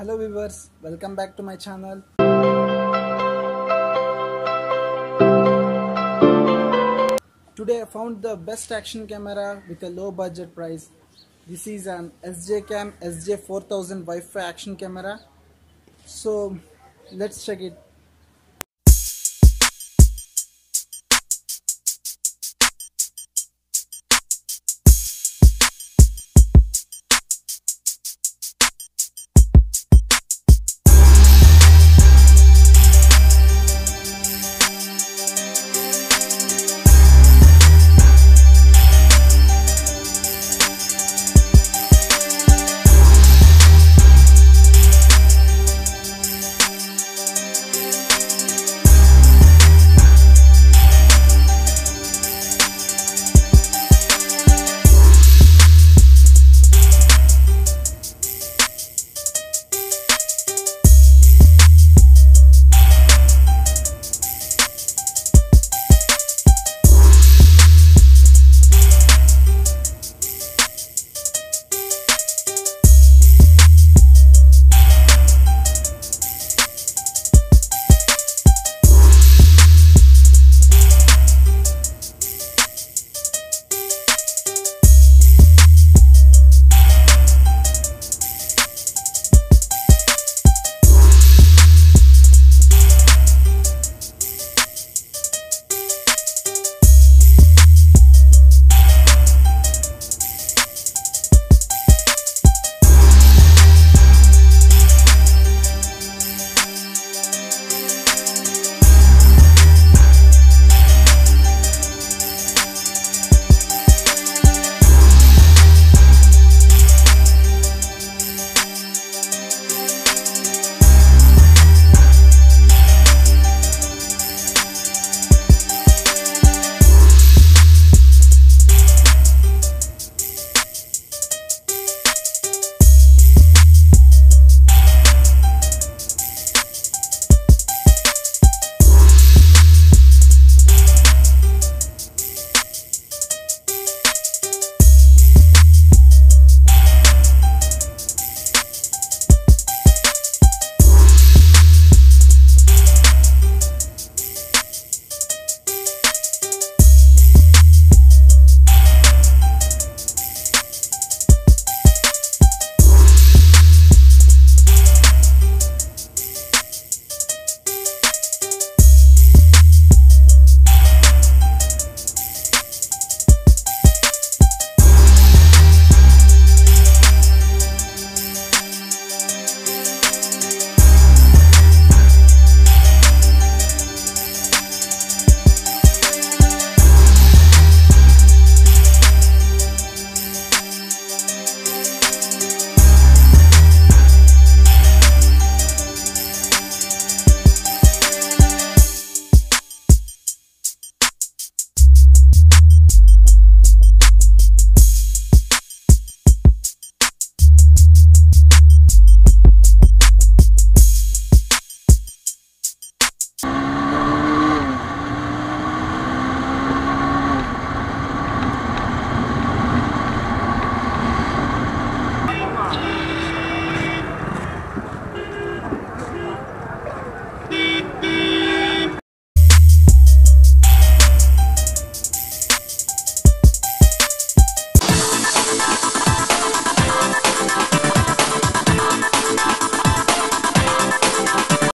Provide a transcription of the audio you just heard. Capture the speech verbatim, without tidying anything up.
Hello viewers, welcome back to my channel. Today I found the best action camera with a low budget price. This is an S J CAM S J four thousand Wi-Fi action camera. So let's check it.